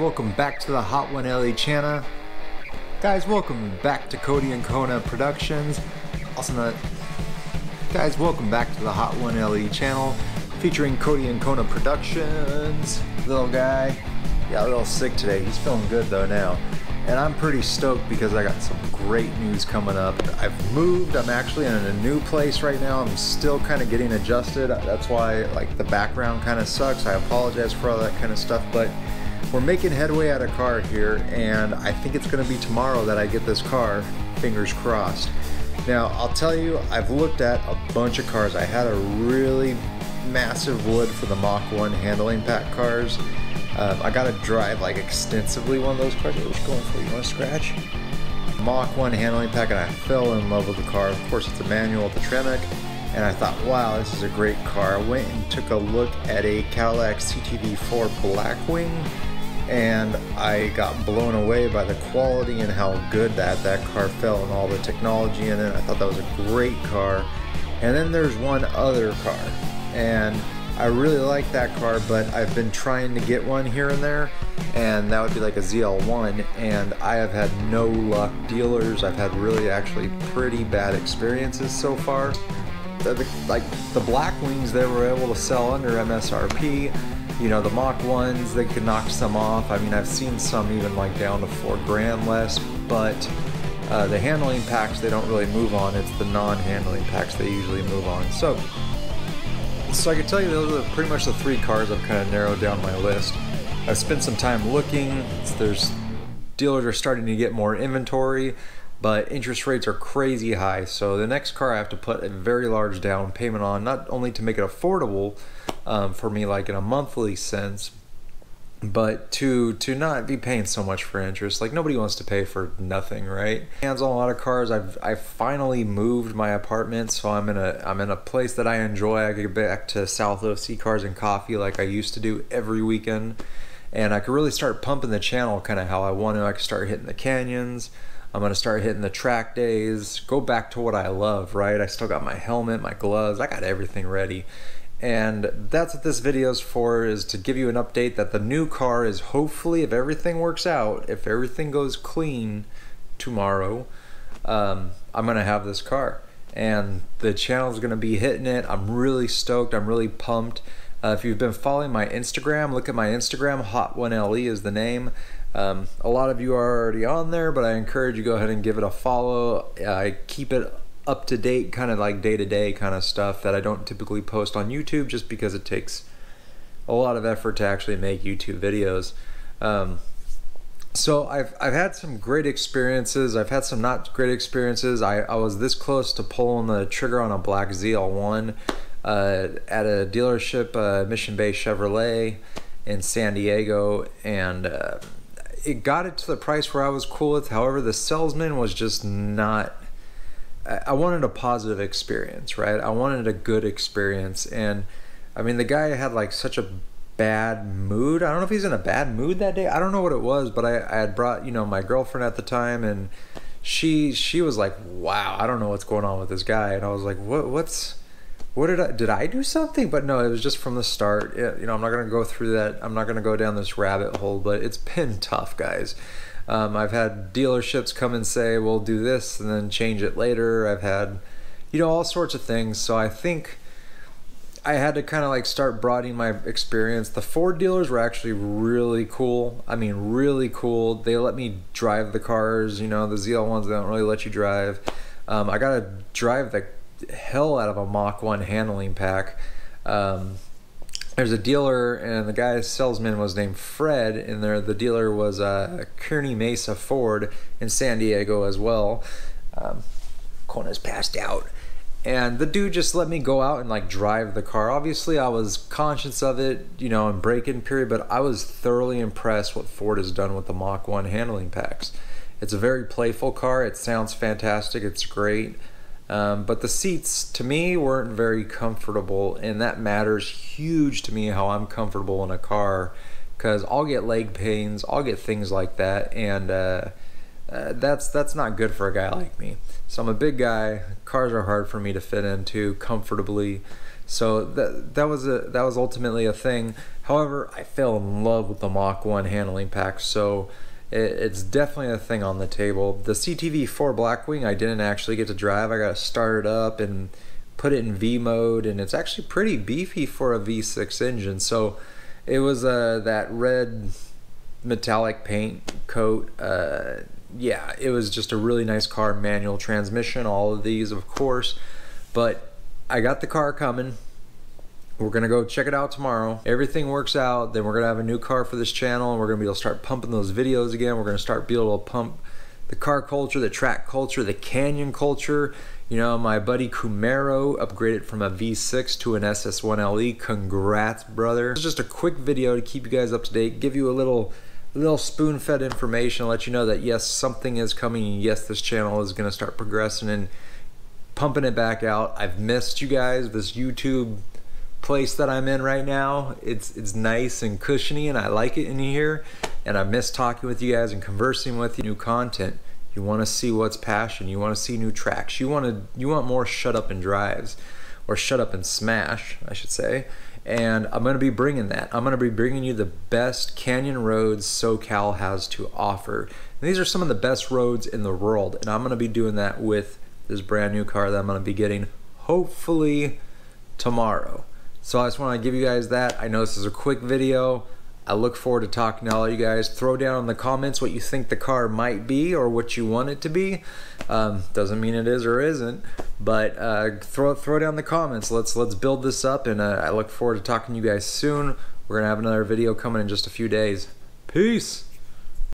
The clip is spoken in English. welcome back to the Hot1LE channel. Guys, welcome back to Cody and Kona Productions. Guys, welcome back to the Hot1LE channel, featuring Cody and Kona Productions. Little guy, yeah, a little sick today. He's feeling good though now. And I'm pretty stoked because I got some great news coming up. I've moved, I'm actually in a new place right now. I'm still kind of getting adjusted. That's why like the background kind of sucks. I apologize for all that kind of stuff, but we're making headway out of car here, and I think it's gonna be tomorrow that I get this car, fingers crossed. Now, I'll tell you, I've looked at a bunch of cars. I had a really massive wood for the Mach 1 handling pack cars. I gotta drive like extensively one of those cars. It was going for, you wanna scratch? Mach 1 handling pack, and I fell in love with the car. Of course, it's a manual at the Tremec, and I thought, wow, this is a great car. I went and took a look at a Cadillac CT4-V Blackwing, and I got blown away by the quality and how good that car felt and all the technology in it. I thought that was a great car. And then there's one other car, and I really like that car, but I've been trying to get one here and there, and that would be like a ZL1, and I have had no luck. Dealers, I've had really actually pretty bad experiences so far. Like the Blackwings, they were able to sell under MSRP. You know, the Mach 1s, they could knock some off. I mean, I've seen some even like down to $4 grand less, but the handling packs, they don't really move on. It's the non-handling packs they usually move on. So I can tell you those are pretty much the three cars I've kind of narrowed down my list. I've spent some time looking. Dealers are starting to get more inventory, but interest rates are crazy high. So the next car I have to put a very large down payment on, not only to make it affordable for me like in a monthly sense, but to not be paying so much for interest. Like, nobody wants to pay for nothing, right? Hands on a lot of cars. I finally moved my apartment, so I'm in a place that I enjoy. I get back to South OC Cars and Coffee like I used to do every weekend, and I could really start pumping the channel kind of how I want to. I could start hitting the canyons. I'm gonna start hitting the track days. Go back to what I love, right? I still got my helmet, my gloves. I got everything ready. And that's what this video is for, is to give you an update that the new car is, hopefully, if everything works out, if everything goes clean tomorrow, I'm gonna have this car, and the channel's gonna be hitting it. I'm really stoked, I'm really pumped. If you've been following my Instagram, look at my Instagram, Hot1LE is the name. A lot of you are already on there, but I encourage you, go ahead and give it a follow. I keep it up to date, kind of like day to day kind of stuff that I don't typically post on YouTube, just because it takes a lot of effort to actually make YouTube videos. So I've had some great experiences. I've had some not great experiences. I was this close to pulling the trigger on a black ZL1 at a dealership, Mission Bay Chevrolet in San Diego, and it got it to the price where I was cool with. However, the salesman was just not. I wanted a positive experience, right? I wanted a good experience. And I mean, the guy had like such a bad mood. I don't know if he's in a bad mood that day. I don't know what it was, but I had brought, you know, my girlfriend at the time, and she was like, wow, I don't know what's going on with this guy. And I was like, what did I do something? But no, it was just from the start. You know, I'm not going to go through that. I'm not going to go down this rabbit hole, but it's been tough, guys. I've had dealerships come and say, we'll do this and then change it later. I've had, you know, all sorts of things. So I think I had to kind of like start broadening my experience. The Ford dealers were actually really cool. I mean, really cool. They let me drive the cars. You know, the ZL1s, they don't really let you drive. I got to drive the hell out of a Mach 1 handling pack. There's a dealer, and the guy's salesman was named Fred, and the dealer was Kearney Mesa Ford in San Diego as well. Kona's passed out, and the dude just let me go out and like drive the car. Obviously, I was conscious of it, you know, and break-in period, but I was thoroughly impressed what Ford has done with the Mach 1 handling packs. It's a very playful car. It sounds fantastic. It's great. But the seats to me weren't very comfortable, and that matters huge to me, how I'm comfortable in a car, because I'll get leg pains, I'll get things like that, and that's not good for a guy like me. So I'm a big guy, cars are hard for me to fit into comfortably, So that was ultimately a thing. However, I fell in love with the Mach 1 handling pack, so it's definitely a thing on the table. The CT4-V Blackwing I didn't actually get to drive. I got to start it up and put it in V mode, and it's actually pretty beefy for a V6 engine. So it was that red metallic paint coat. Yeah, it was just a really nice car. Manual transmission, all of these, of course. But I got the car coming. We're gonna go check it out tomorrow. Everything works out, then we're gonna have a new car for this channel, and we're gonna be able to start pumping those videos again. We're gonna start being able to pump the car culture, the track culture, the canyon culture. You know, my buddy Camaro upgraded from a V6 to an SS 1LE. Congrats, brother. It's just a quick video to keep you guys up to date, give you a little spoon-fed information, let you know that yes, something is coming, and yes, this channel is gonna start progressing and pumping it back out. I've missed you guys. This YouTube place that I'm in right now, it's nice and cushiony, and I like it in here, and I miss talking with you guys and conversing with you. New content, you want to see what's passion, you want to see new tracks, you want more shut up and drives, or shut up and smash I should say. And I'm going to be bringing that. I'm going to be bringing you the best canyon roads SoCal has to offer, and these are some of the best roads in the world, and I'm going to be doing that with this brand new car that I'm going to be getting hopefully tomorrow. So I just want to give you guys that. I know this is a quick video. I look forward to talking to all you guys. Throw down in the comments what you think the car might be or what you want it to be. Doesn't mean it is or isn't, but throw down the comments. Let's build this up, and I look forward to talking to you guys soon. We're gonna have another video coming in just a few days. Peace.